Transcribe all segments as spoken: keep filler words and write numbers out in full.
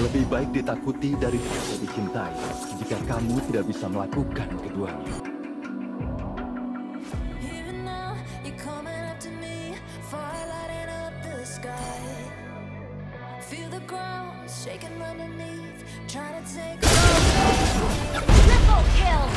Lebih baik ditakuti daripada dicintai jika kamu tidak bisa melakukan keduanya. Triple kill!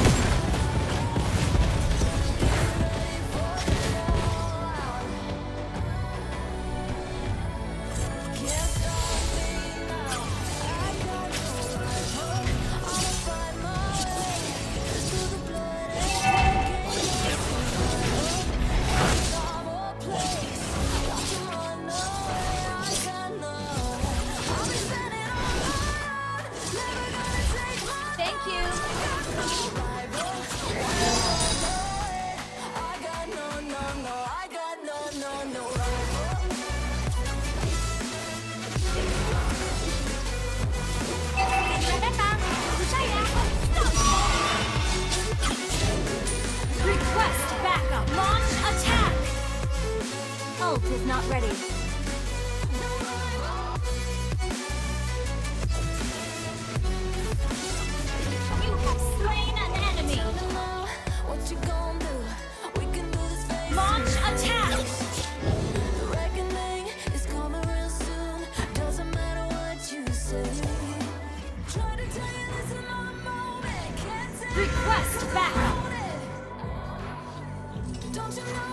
Is not ready. You have slain an enemy. What you gonna do? We can do this. Launch attack. The reckoning is coming real soon. Doesn't matter what you say. Try to tell you this in my moment. Can't say. Request backup. Don't you know?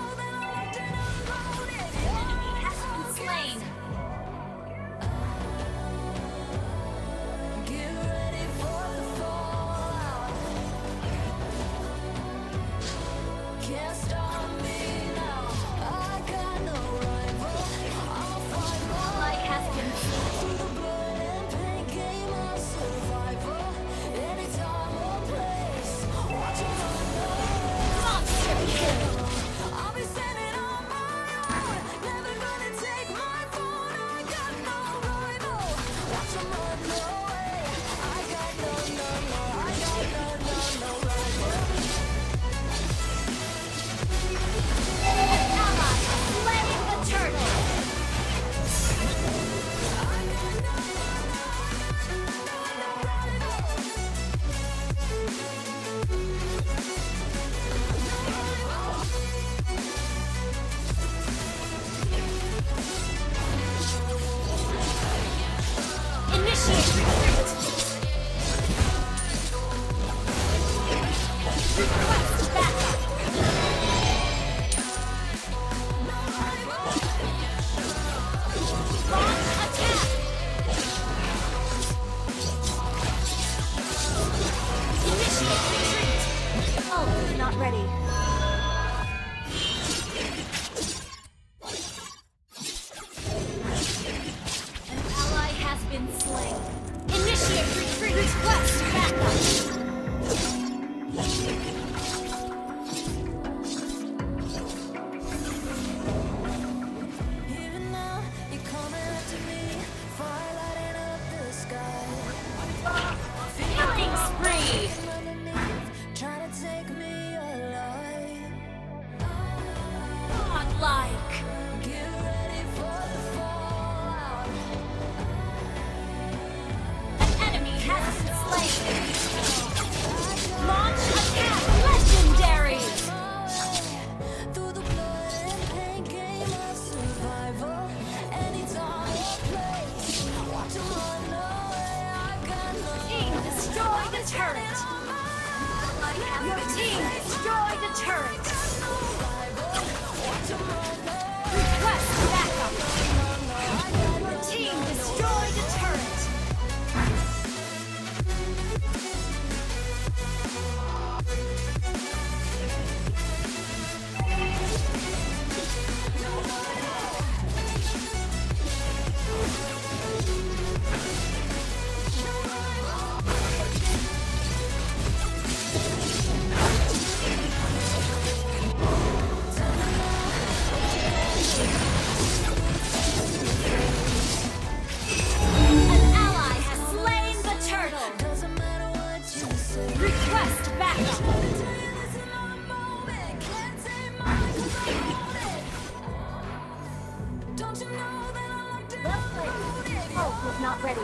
Help was not ready.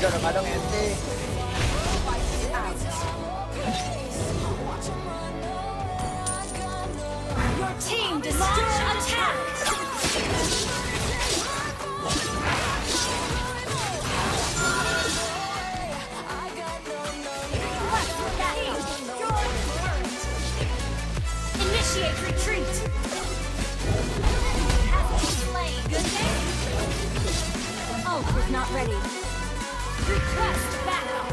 kadang-kadang N T. Your team destroyed attack. Initiate retreat. Ult is not ready. Request backup.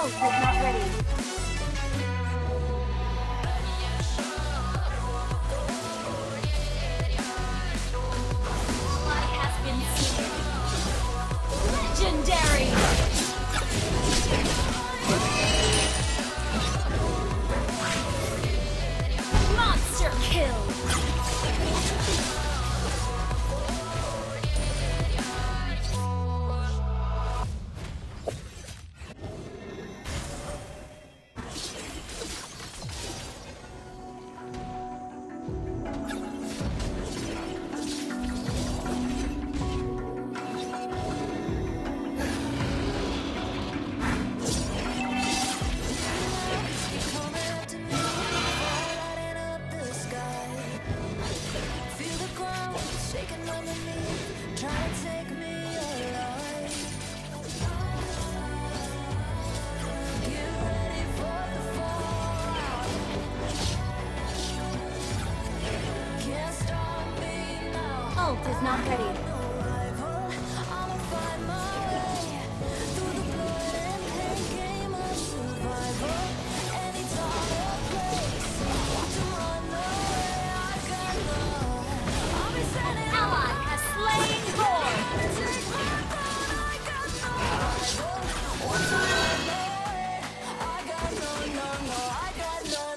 Ult is not ready. Supply has been seen. Legendary. Monster kill. Is not ready. Ally has slain Thor.